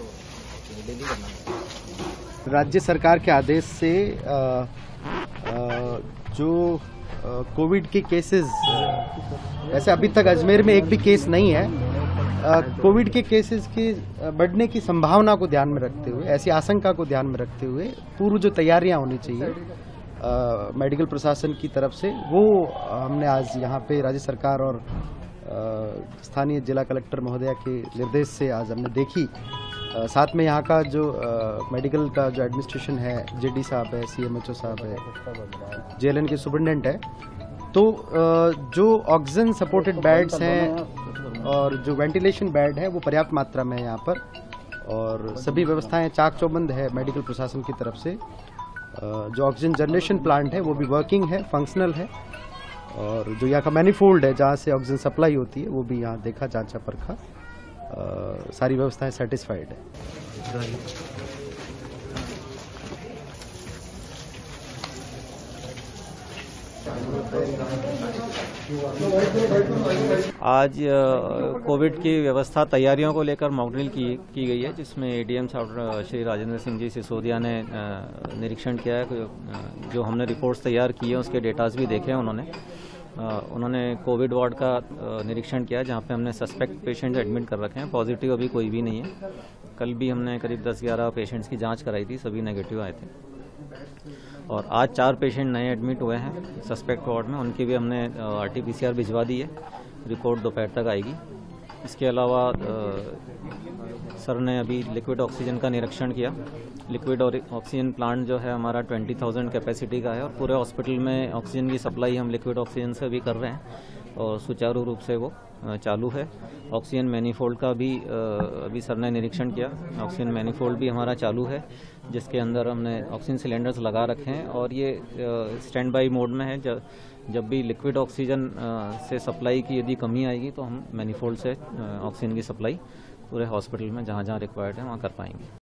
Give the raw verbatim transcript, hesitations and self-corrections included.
तो राज्य सरकार के आदेश से आ, आ, जो कोविड के केसेस, ऐसे अभी तक अजमेर में एक भी केस नहीं है, कोविड के केसेस की बढ़ने की संभावना को ध्यान में रखते हुए, ऐसी आशंका को ध्यान में रखते हुए पूर्व जो तैयारियां होनी चाहिए मेडिकल प्रशासन की तरफ से, वो हमने आज यहाँ पे राज्य सरकार और स्थानीय जिला कलेक्टर महोदया के निर्देश से आज हमने देखी। आ, साथ में यहाँ का जो आ, मेडिकल का जो एडमिनिस्ट्रेशन है, जेडी साहब है, सीएमएचओ साहब है, जेएलएन के सुपरिटेंडेंट है, तो आ, जो ऑक्सीजन सपोर्टेड बेड्स हैं और जो वेंटिलेशन बेड है वो पर्याप्त मात्रा में है यहाँ पर, और सभी व्यवस्थाएं चाक चौबंद है मेडिकल प्रशासन की तरफ से। आ, जो ऑक्सीजन जनरेशन प्लांट है वो भी वर्किंग है, फंक्शनल है, और जो यहाँ का मैनीफोल्ड है जहाँ से ऑक्सीजन सप्लाई होती है वो भी यहाँ देखा जांचा परखा, आ, सारी व्यवस्थाएं सेटिस्फाइड है। आज कोविड की व्यवस्था तैयारियों को लेकर मॉकड्रिल की, की गई है, जिसमें एडीएम साहब श्री राजेंद्र सिंह जी सिसोदिया ने निरीक्षण किया है। जो हमने रिपोर्ट्स तैयार किए हैं उसके डेटाज भी देखे हैं उन्होंने। उन्होंने कोविड वार्ड का निरीक्षण किया, जहाँ पे हमने सस्पेक्ट पेशेंट्स एडमिट कर रखे हैं, पॉजिटिव अभी कोई भी नहीं है। कल भी हमने करीब दस ग्यारह पेशेंट्स की जांच कराई थी, सभी नेगेटिव आए थे, और आज चार पेशेंट नए एडमिट हुए हैं सस्पेक्ट वार्ड में, उनकी भी हमने आरटीपीसीआर भिजवा दी है, रिपोर्ट दोपहर तक आएगी। इसके अलावा आ, सर ने अभी लिक्विड ऑक्सीजन का निरीक्षण किया। लिक्विड और ऑक्सीजन प्लांट जो है हमारा बीस हज़ार कैपेसिटी का है, और पूरे हॉस्पिटल में ऑक्सीजन की सप्लाई हम लिक्विड ऑक्सीजन से भी कर रहे हैं, और सुचारू रूप से वो चालू है। ऑक्सीजन मैनीफोल्ड का भी अभी सर ने निरीक्षण किया, ऑक्सीजन मैनीफोल्ड भी हमारा चालू है, जिसके अंदर हमने ऑक्सीजन सिलेंडर्स लगा रखे हैं, और ये स्टैंड बाई मोड में है। जब जब भी लिक्विड ऑक्सीजन से सप्लाई की यदि कमी आएगी तो हम मैनीफोल्ड से ऑक्सीजन की सप्लाई पूरे हॉस्पिटल में जहाँ जहाँ रिक्वायर्ड है वहाँ कर पाएंगे।